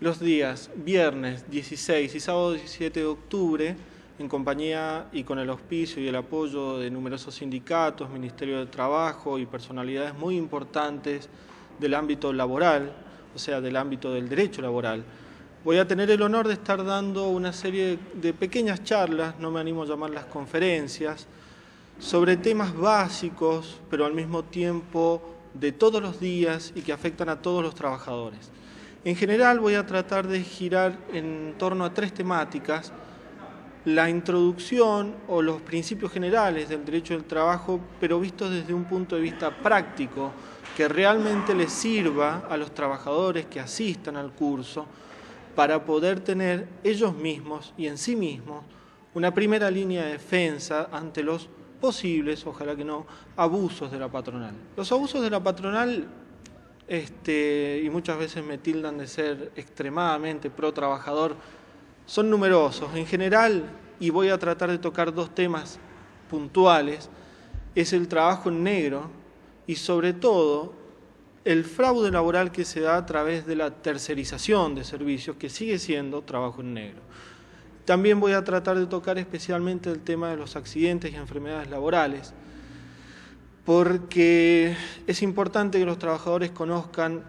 los días viernes 16 y sábado 17 de octubre, en compañía y con el auspicio y el apoyo de numerosos sindicatos, Ministerio de Trabajo y personalidades muy importantes del ámbito laboral, o sea, del ámbito del derecho laboral. Voy a tener el honor de estar dando una serie de pequeñas charlas, no me animo a llamarlas conferencias, sobre temas básicos, pero al mismo tiempo de todos los días y que afectan a todos los trabajadores. En general voy a tratar de girar en torno a tres temáticas: la introducción o los principios generales del derecho del trabajo, pero vistos desde un punto de vista práctico, que realmente les sirva a los trabajadores que asistan al curso para poder tener ellos mismos y en sí mismos una primera línea de defensa ante los posibles, ojalá que no, abusos de la patronal. Los abusos de la patronal, y muchas veces me tildan de ser extremadamente pro trabajador, son numerosos. En general, y voy a tratar de tocar dos temas puntuales, es el trabajo en negro y sobre todo el fraude laboral que se da a través de la tercerización de servicios, que sigue siendo trabajo en negro. También voy a tratar de tocar especialmente el tema de los accidentes y enfermedades laborales, porque es importante que los trabajadores conozcan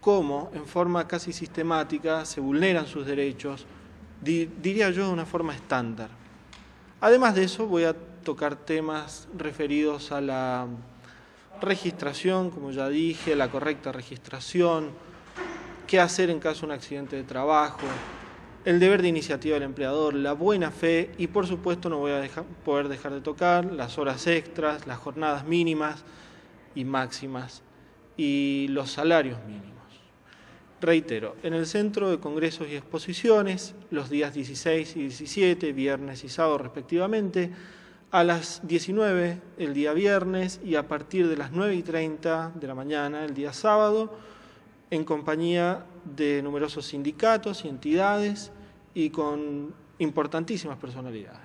cómo, en forma casi sistemática, se vulneran sus derechos, diría yo, de una forma estándar. Además de eso, voy a tocar temas referidos a la registración, como ya dije, la correcta registración, qué hacer en caso de un accidente de trabajo, el deber de iniciativa del empleador, la buena fe y, por supuesto, no voy a poder dejar de tocar las horas extras, las jornadas mínimas y máximas y los salarios mínimos. Reitero, en el Centro de Congresos y Exposiciones, los días 16 y 17, viernes y sábado respectivamente, a las 19 el día viernes y a partir de las 9:30 de la mañana el día sábado, en compañía de numerosos sindicatos y entidades y con importantísimas personalidades.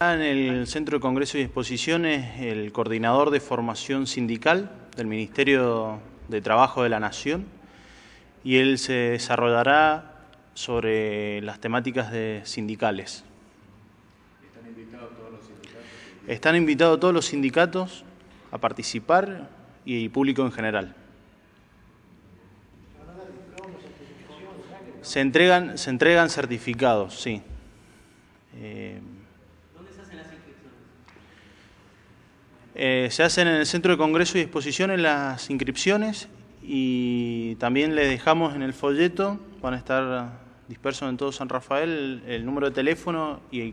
En el Centro de Congresos y Exposiciones, el coordinador de formación sindical del Ministerio de Trabajo de la Nación, y él se desarrollará sobre las temáticas sindicales. ¿Están invitados todos los sindicatos? Están invitados todos los sindicatos a participar y público en general. Se entregan certificados, sí. ¿Dónde se hacen las inscripciones? Se hacen en el Centro de Congresos y Exposiciones las inscripciones, y también les dejamos en el folleto, van a estar dispersos en todo San Rafael, el número de teléfono y